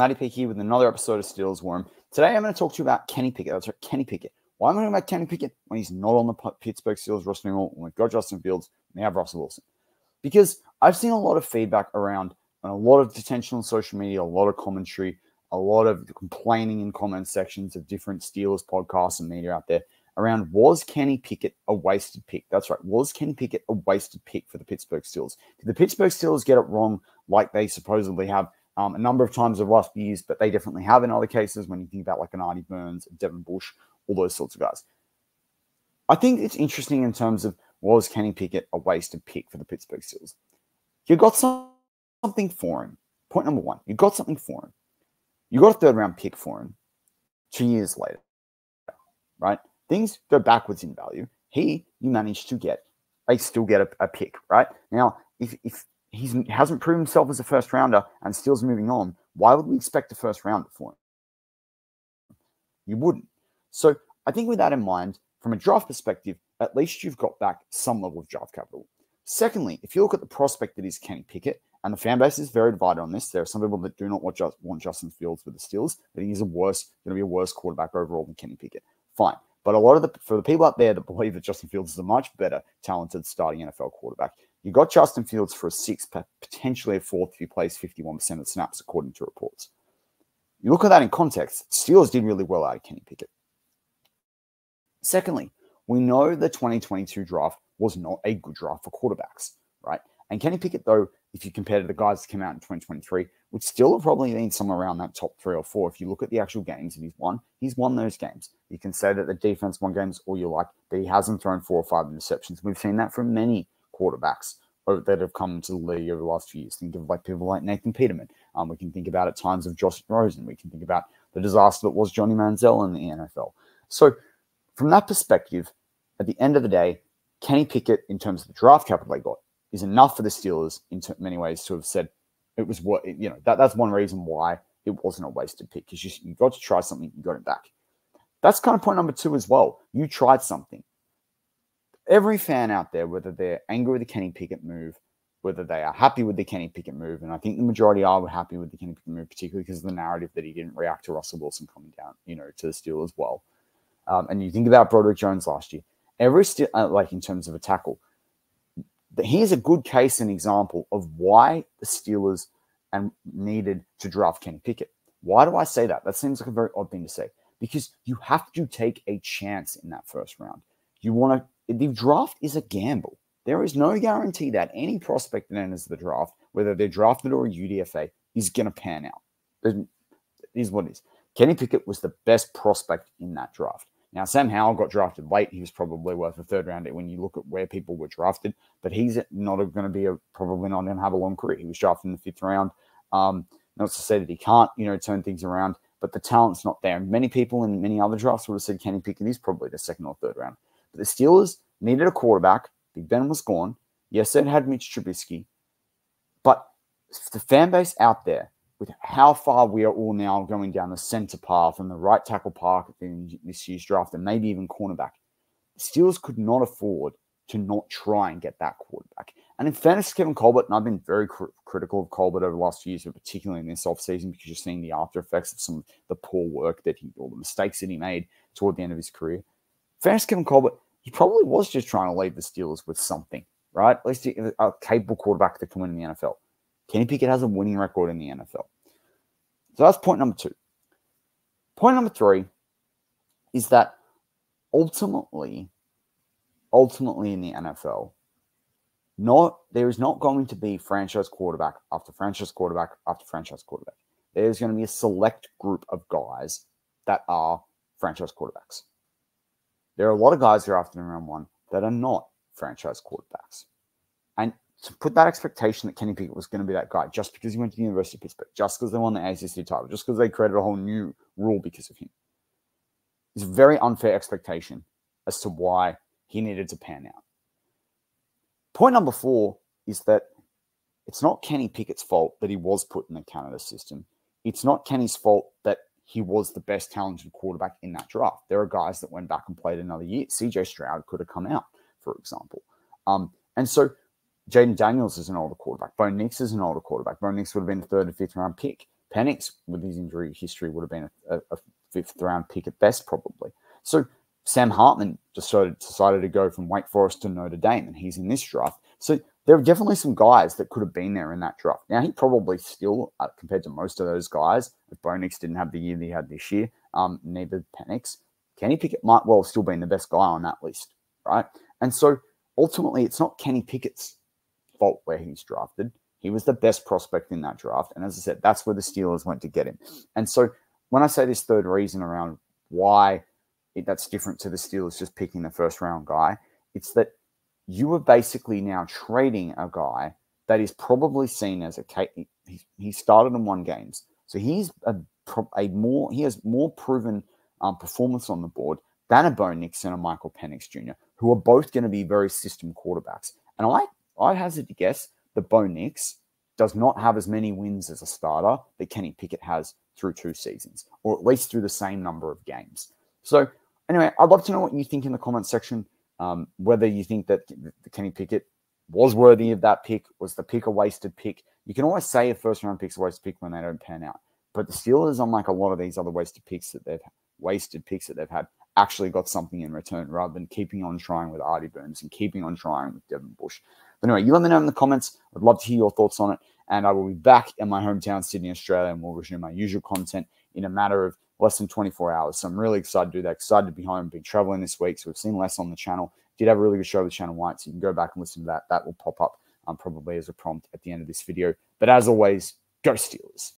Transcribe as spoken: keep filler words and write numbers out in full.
I'm Natty Pick here with another episode of Steelers Worm. Today I'm going to talk to you about Kenny Pickett. That's right, Kenny Pickett. Why am I talking about Kenny Pickett when he's not on the Pittsburgh Steelers roster anymore? When we've got Justin Fields, and we have Russell Wilson. Because I've seen a lot of feedback around and a lot of attention on social media, a lot of commentary, a lot of complaining in comment sections of different Steelers podcasts and media out there around, was Kenny Pickett a wasted pick? That's right. Was Kenny Pickett a wasted pick for the Pittsburgh Steelers? Did the Pittsburgh Steelers get it wrong like they supposedly have Um, a number of times over the last few years, but they definitely have in other cases when you think about like an Artie Burns, Devin Bush, all those sorts of guys? I think it's interesting in terms of, was Kenny Pickett a wasted pick for the Pittsburgh Steelers? You got some, something for him. Point number one, you got something for him. You got a third round pick for him two years later, right? Things go backwards in value. He, you managed to get, they still get a, a pick, right? Now, if, if, he hasn't proven himself as a first rounder and Steelers moving on, why would we expect a first rounder for him? You wouldn't. So I think with that in mind, from a draft perspective, at least you've got back some level of draft capital. Secondly, if you look at the prospect that is Kenny Pickett, and the fan base is very divided on this, there are some people that do not want, just, want Justin Fields with the Steelers, that he is a worse, going to be a worse quarterback overall than Kenny Pickett. Fine. But a lot of the, for the people out there that believe that Justin Fields is a much better, talented starting N F L quarterback, you got Justin Fields for a sixth, potentially a fourth if he plays fifty-one percent of the snaps, according to reports. You look at that in context, Steelers did really well out of Kenny Pickett. Secondly, we know the twenty twenty-two draft was not a good draft for quarterbacks, right? And Kenny Pickett, though, if you compare to the guys that came out in twenty twenty-three, would still have probably been somewhere around that top three or four. If you look at the actual games that he's won, he's won those games. You can say that the defense won games all you like, but he hasn't thrown four or five interceptions. We've seen that from many quarterbacks that have come to the league over the last few years. Think of like people like Nathan Peterman. Um, we can think about at times of Josh Rosen. We can think about the disaster that was Johnny Manziel in the N F L. So from that perspective, at the end of the day, Kenny Pickett, in terms of the draft capital they got, is enough for the Steelers in many ways to have said it was what, you know, that, that's one reason why it wasn't a wasted pick, because you, you got to try something, you got it back. That's kind of point number two as well. You tried something. Every fan out there, whether they're angry with the Kenny Pickett move, whether they are happy with the Kenny Pickett move, and I think the majority are happy with the Kenny Pickett move, particularly because of the narrative that he didn't react to Russell Wilson coming down, you know, to the Steelers well. Um, and you think about Broderick Jones last year. Every Steel, uh, like in terms of a tackle, here's a good case and example of why the Steelers and needed to draft Kenny Pickett. Why do I say that? That seems like a very odd thing to say, because you have to take a chance in that first round. You want to, the draft is a gamble. There is no guarantee that any prospect that enters the draft, whether they're drafted or a U D F A, is going to pan out. It is what it is. Kenny Pickett was the best prospect in that draft. Now, Sam Howell got drafted late. He was probably worth a third round when you look at where people were drafted, but he's not going to be a, probably not going to have a long career. He was drafted in the fifth round. Um, not to say that he can't, you know, turn things around, but the talent's not there. Many people in many other drafts would have said Kenny Pickett is probably the second or third round. But the Steelers needed a quarterback. Big Ben was gone. Yes, it had Mitch Trubisky, but the fan base out there, with how far we are all now going down the center path and the right tackle path in this year's draft, and maybe even cornerback, the Steelers could not afford to not try and get that quarterback. And in fairness to Kevin Colbert, and I've been very cr critical of Colbert over the last few years, but particularly in this offseason, because you're seeing the after effects of some of the poor work that he, or the mistakes that he made toward the end of his career. Fairness to Kevin Colbert, he probably was just trying to leave the Steelers with something, right? At least a capable quarterback that can win in the N F L. Kenny Pickett has a winning record in the N F L. So that's point number two. Point number three is that ultimately, ultimately in the N F L, not there is not going to be franchise quarterback after franchise quarterback after franchise quarterback. There's going to be a select group of guys that are franchise quarterbacks. There are a lot of guys who are after in round one that are not franchise quarterbacks. And to put that expectation that Kenny Pickett was going to be that guy just because he went to the University of Pittsburgh, just because they won the A C C title, just because they created a whole new rule because of him, is a very unfair expectation as to why he needed to pan out. Point number four is that it's not Kenny Pickett's fault that he was put in the Canada system. It's not Kenny's fault that he was the best talented quarterback in that draft. There are guys that went back and played another year. C J Stroud could have come out, for example. Um, and so Jaden Daniels is an older quarterback. Bo Nix is an older quarterback. Bo Nix would have been a third and fifth round pick. Penix, with his injury history, would have been a, a fifth-round pick at best, probably. So Sam Hartman decided, decided to go from Wake Forest to Notre Dame, and he's in this draft. So there are definitely some guys that could have been there in that draft. Now, he probably still, uh, compared to most of those guys, if Bo Nix didn't have the year that he had this year, um, neither Penix, Kenny Pickett might well have still been the best guy on that list, right? And so ultimately, it's not Kenny Pickett's fault where he's drafted. He was the best prospect in that draft. And as I said, that's where the Steelers went to get him. And so when I say this third reason around why it, that's different to the Steelers just picking the first round guy, it's that you are basically now trading a guy that is probably seen as a he, he started and won games. So he's a, a more, he has more proven um, performance on the board than a Bo Nix and a Michael Penix Junior, who are both going to be very system quarterbacks. And I, I hazard to guess that Bo Nix does not have as many wins as a starter that Kenny Pickett has through two seasons, or at least through the same number of games. So anyway, I'd love to know what you think in the comments section, um, whether you think that Kenny Pickett was worthy of that pick, was the pick a wasted pick. You can always say a first-round pick's a wasted pick when they don't pan out. But the Steelers, unlike a lot of these other wasted picks that they've wasted picks that they've had, actually got something in return rather than keeping on trying with Artie Burns and keeping on trying with Devin Bush. But anyway, you let me know in the comments. I'd love to hear your thoughts on it. And I will be back in my hometown, Sydney, Australia, and we'll resume my usual content in a matter of less than twenty-four hours. So I'm really excited to do that. Excited to be home. Been traveling this week, so we've seen less on the channel. Did have a really good show with Shannon White, so you can go back and listen to that. That will pop up um, probably as a prompt at the end of this video. But as always, go Steelers.